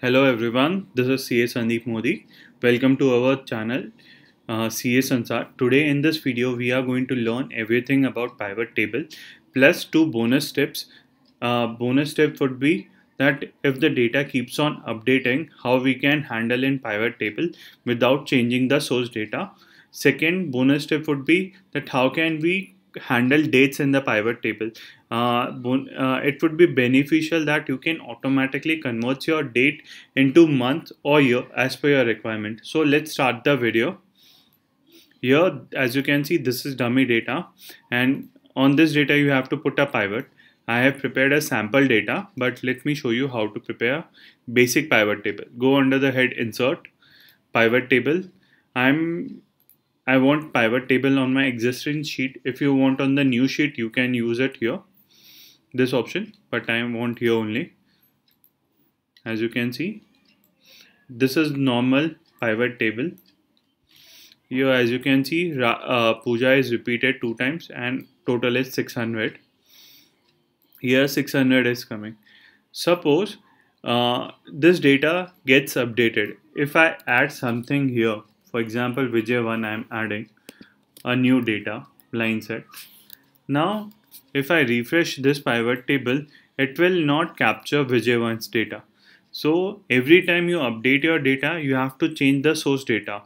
Hello everyone, this is CA Sandeep Modi. Welcome to our channel CA Sansar. Today in this video we are going to learn everything about pivot table plus two bonus tips. Bonus tip would be that if the data keeps on updating, how we can handle in pivot table without changing the source data. Second bonus tip would be that how can we handle dates in the pivot table. It would be beneficial that you can automatically convert your date into month or year as per your requirement. So let's start the video. Here, as you can see, this is dummy data, and on this data you have to put a pivot. I have prepared a sample data, but let me show you how to prepare basic pivot table. Go under the head insert, pivot table. I want pivot table on my existing sheet. If you want on the new sheet, you can use it here, this option, but I want here only. As you can see, this is normal pivot table. Here, as you can see, Pooja is repeated 2 times and total is 600. Here 600 is coming. Suppose this data gets updated. If I add something here, for example, Vijay1, I am adding a new data line set. Now, if I refresh this pivot table, it will not capture Vijay1's data. So every time you update your data, you have to change the source data.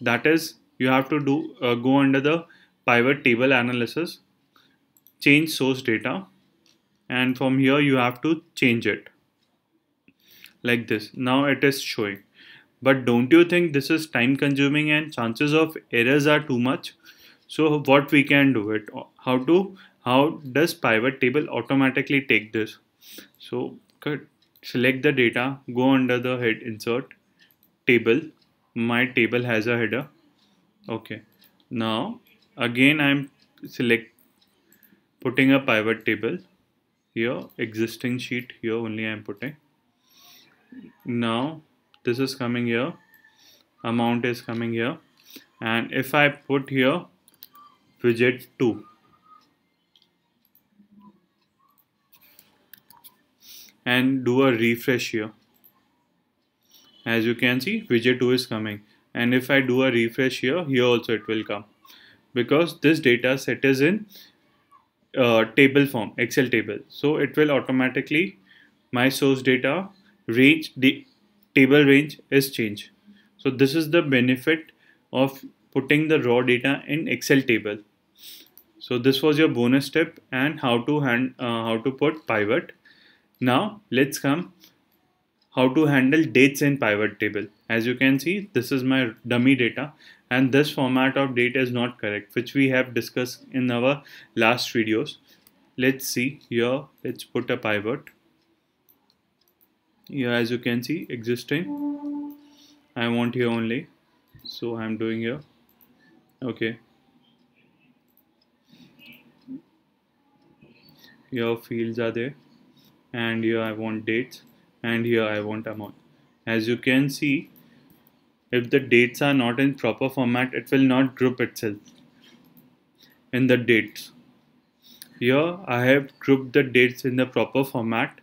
That is, you have to go under the pivot table analysis, change source data, and from here you have to change it like this. Now it is showing. But don't you think this is time consuming and chances of errors are too much? So what we can do it? How does pivot table automatically take this? So good. Select the data, go under the head insert, table. My table has a header. Okay. Now again I'm putting a pivot table here, existing sheet here only I'm putting. Now this is coming here, amount is coming here, and if I put here widget 2, and do a refresh here, as you can see widget 2 is coming, and if I do a refresh here also it will come, because this data set is in table form, Excel table, so it will automatically, my source data range, the table range is changed. So this is the benefit of putting the raw data in Excel table. So this was your bonus tip and how to put pivot. Now let's come how to handle dates in pivot table. As you can see, this is my dummy data and this format of date is not correct, which we have discussed in our last videos. Let's see here, let's put a pivot. Here, as you can see, existing, I want here only, so I'm doing here. Okay, here fields are there, and here I want dates, and here I want amount. As you can see, if the dates are not in proper format, it will not group itself in the dates. Here I have grouped the dates in the proper format.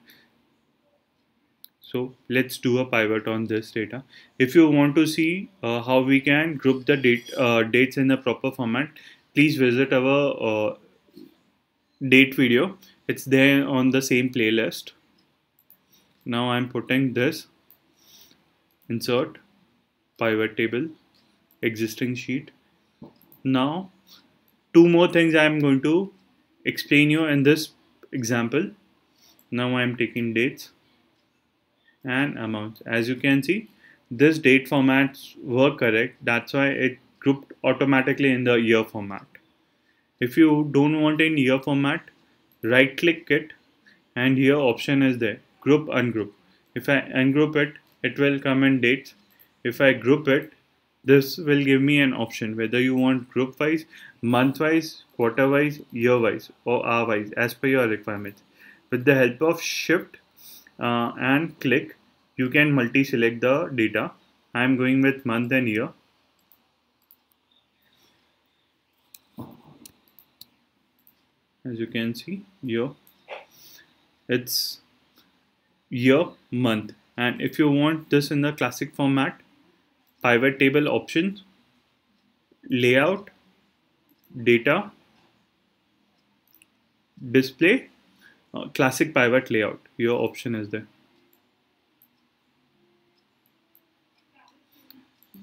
So let's do a pivot on this data. If you want to see how we can group the dates in the proper format, please visit our date video. It's there on the same playlist. Now I'm putting this insert pivot table existing sheet. Now 2 more things I'm going to explain you in this example. Now I'm taking dates and amounts. As you can see, this date formats were correct, that's why it grouped automatically in the year format. If you don't want in year format, right click it and here option is there, group ungroup. If I ungroup it, it will come in dates. If I group it, this will give me an option whether you want group wise, month wise, quarter wise, year wise or hour wise as per your requirements. With the help of shift and click, you can multi-select the data. I am going with month and year. As you can see, year, it's year, month. And if you want this in the classic format, pivot table options, layout, data, display, classic pivot layout, your option is there.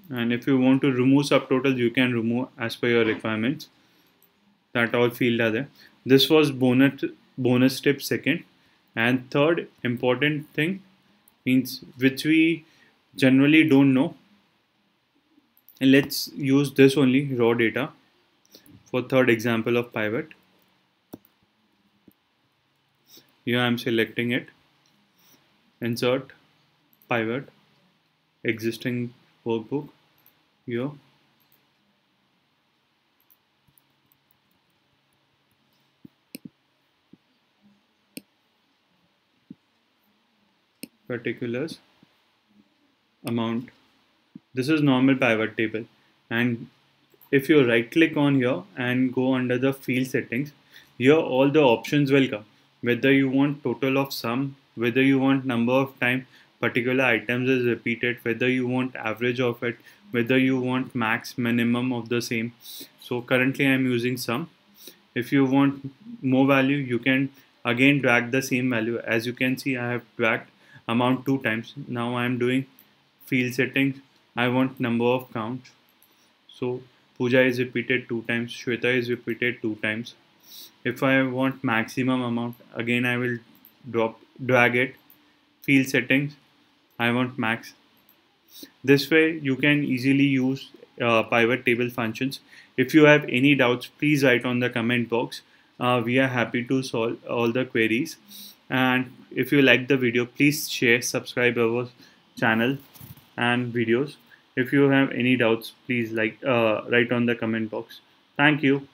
And if you want to remove subtotals, you can remove as per your requirements. That all fields are there. This was bonus tip second. And third important thing, means which we generally don't know. And let's use this only, raw data, for third example of pivot. Here I am selecting it, insert, pivot, existing workbook, here. Particulars, amount. This is normal pivot table, and if you right click on here and go under the field settings, here all the options will come, whether you want total of sum, whether you want number of time particular items is repeated, whether you want average of it, whether you want max minimum of the same. So currently I am using sum. If you want more value, you can again drag the same value. As you can see, I have dragged amount 2 times. Now I am doing field settings. I want number of counts. So Pooja is repeated 2 times. Shweta is repeated 2 times. If I want maximum amount, again I will drag it. Field settings, I want max. This way you can easily use pivot table functions. If you have any doubts, please write on the comment box. We are happy to solve all the queries. And if you like the video, please share, subscribe our channel and videos. If you have any doubts, please write on the comment box. Thank you.